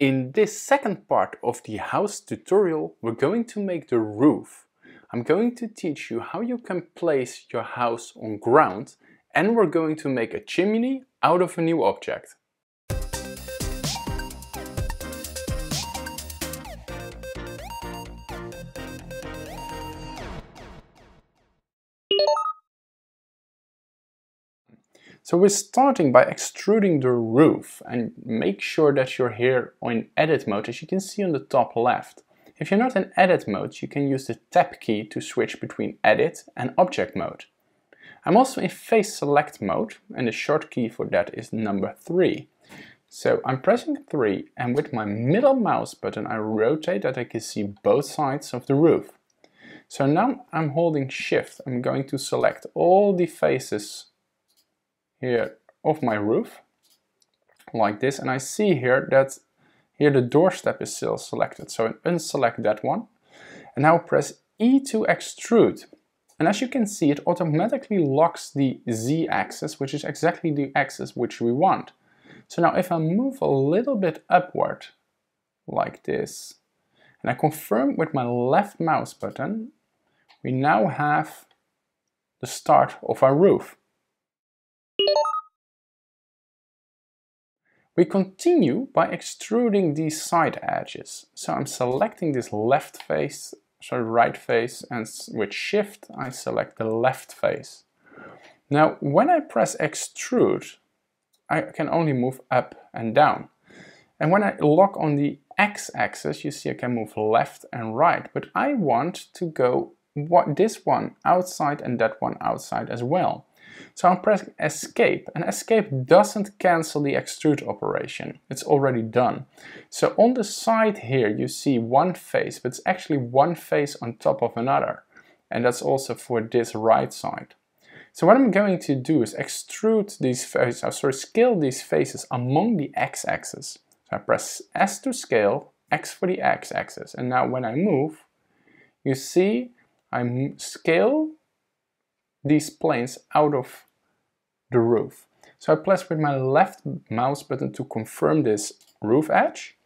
In this second part of the house tutorial, we're going to make the roof. I'm going to teach you how you can place your house on ground, and we're going to make a chimney out of a new object. So we're starting by extruding the roof, and make sure that you're here in edit mode, as you can see on the top left. If you're not in edit mode, you can use the tab key to switch between edit and object mode. I'm also in face select mode, and the short key for that is number 3. So I'm pressing 3, and with my middle mouse button I rotate that I can see both sides of the roof. So now I'm holding shift, I'm going to select all the faces here of my roof like this, and I see here that here the doorstep is still selected, so I unselect that one and now press E to extrude, and as you can see it automatically locks the Z axis, which is exactly the axis which we want. So now if I move a little bit upward like this and I confirm with my left mouse button, we now have the start of our roof. We continue by extruding these side edges. So I'm selecting this left face, sorry, right face, and with shift I select the left face. Now when I press extrude, I can only move up and down. And when I lock on the x-axis, you see I can move left and right, but I want to go this one outside and that one outside as well. So I'm pressing escape, and escape doesn't cancel the extrude operation, it's already done. So on the side here you see one face, but it's actually one face on top of another, and that's also for this right side. So what I'm going to do is extrude these faces, sorry, scale these faces among the x-axis. So I press S to scale, X for the x-axis, and now when I move, you see I scale these planes out of the roof. So I press with my left mouse button to confirm this roof edge,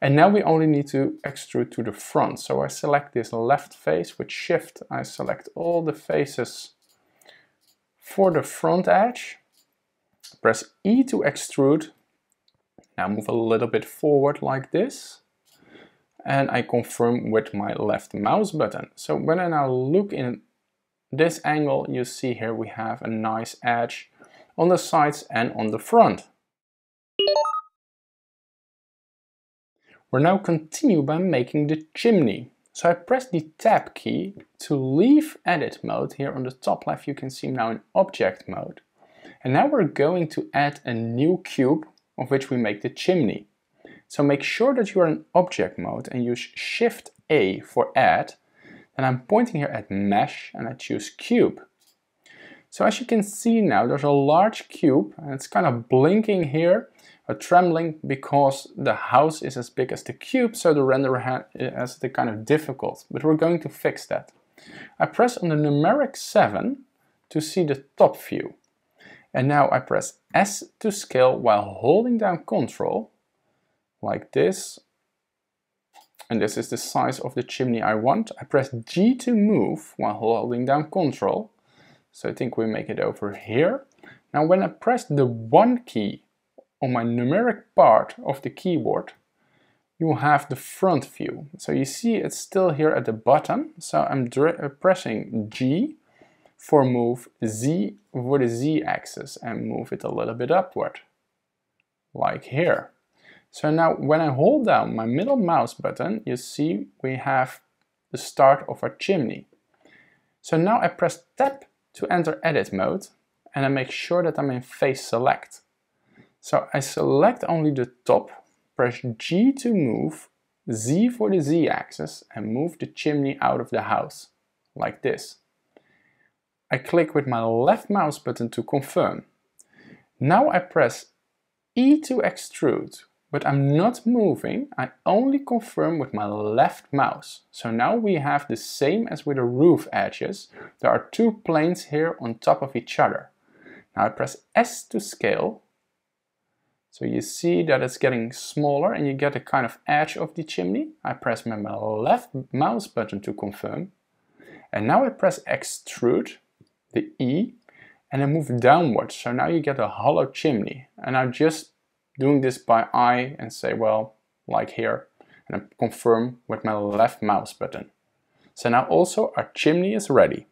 and now we only need to extrude to the front. So I select this left face, with shift I select all the faces for the front edge, press E to extrude, now move a little bit forward like this, and I confirm with my left mouse button. So when I now look in this angle, you see here we have a nice edge on the sides and on the front. We're now continue by making the chimney. So I press the tab key to leave edit mode. Here on the top left you can see now in object mode. And now we're going to add a new cube of which we make the chimney. So make sure that you are in object mode and use shift A for add. And I'm pointing here at mesh and I choose cube. So as you can see now there's a large cube and it's kind of blinking here or trembling because the house is as big as the cube, so the renderer has the kind of difficult, but we're going to fix that. I press on the numeric 7 to see the top view, and now I press S to scale while holding down control like this. And this is the size of the chimney I want. I press G to move while holding down control. So I think we make it over here. Now when I press the 1 key on my numeric part of the keyboard, you have the front view. So you see it's still here at the bottom. So I'm pressing G for move, Z for the Z axis, and move it a little bit upward, like here. So now when I hold down my middle mouse button, you see we have the start of our chimney. So now I press Tab to enter edit mode, and I make sure that I'm in face select. So I select only the top, press G to move, Z for the Z axis, and move the chimney out of the house, like this. I click with my left mouse button to confirm. Now I press E to extrude. But I'm not moving, I only confirm with my left mouse. So now we have the same as with the roof edges. There are two planes here on top of each other. Now I press S to scale, So you see that it's getting smaller and you get a kind of edge of the chimney. I press my left mouse button to confirm. And now I press extrude, the E, and I move downwards. So now you get a hollow chimney. And I'm just doing this by eye and say, well, like here, and I confirm with my left mouse button. So now also our chimney is ready.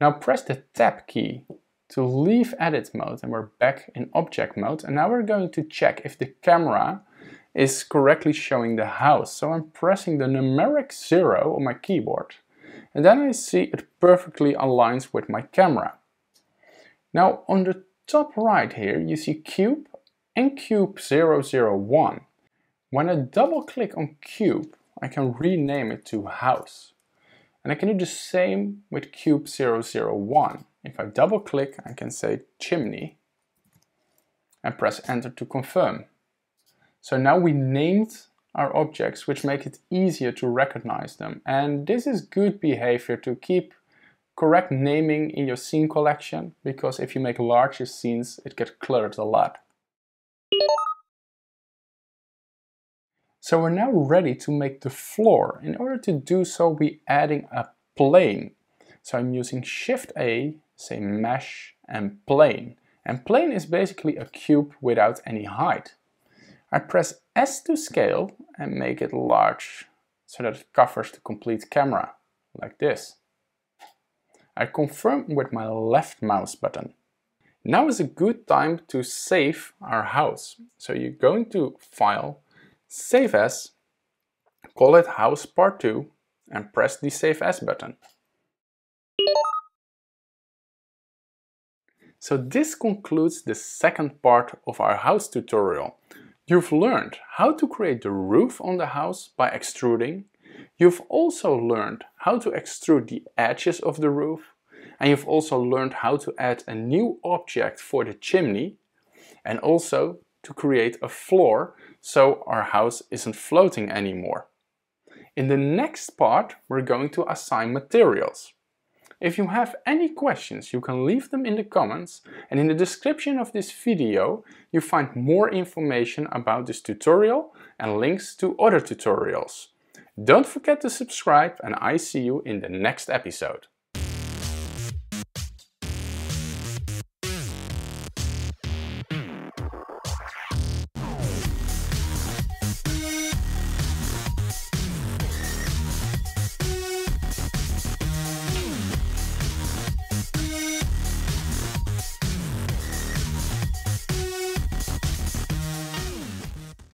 Now press the Tab key to leave edit mode, and we're back in object mode. And now we're going to check if the camera is correctly showing the house. So I'm pressing the numeric 0 on my keyboard. And then I see it perfectly aligns with my camera. Now on the top right here, you see cube and cube 001. When I double click on cube, I can rename it to house. And I can do the same with cube 001. If I double click, I can say chimney and press enter to confirm. So now we named our objects, which make it easier to recognize them. And this is good behavior to keep correct naming in your scene collection, because if you make larger scenes, it gets cluttered a lot. So we're now ready to make the floor. In order to do so, we're adding a plane. So I'm using Shift A, say mesh and plane. And plane is basically a cube without any height. I press S to scale and make it large so that it covers the complete camera, like this. I confirm with my left mouse button. Now is a good time to save our house. So you're going to File, Save As, call it House Part 2, and press the Save As button. So this concludes the second part of our house tutorial. You've learned how to create the roof on the house by extruding. You've also learned how to extrude the edges of the roof. And you've also learned how to add a new object for the chimney. And also to create a floor so our house isn't floating anymore. In the next part, we're going to assign materials. If you have any questions, you can leave them in the comments, and in the description of this video you find more information about this tutorial and links to other tutorials. Don't forget to subscribe, and I see you in the next episode.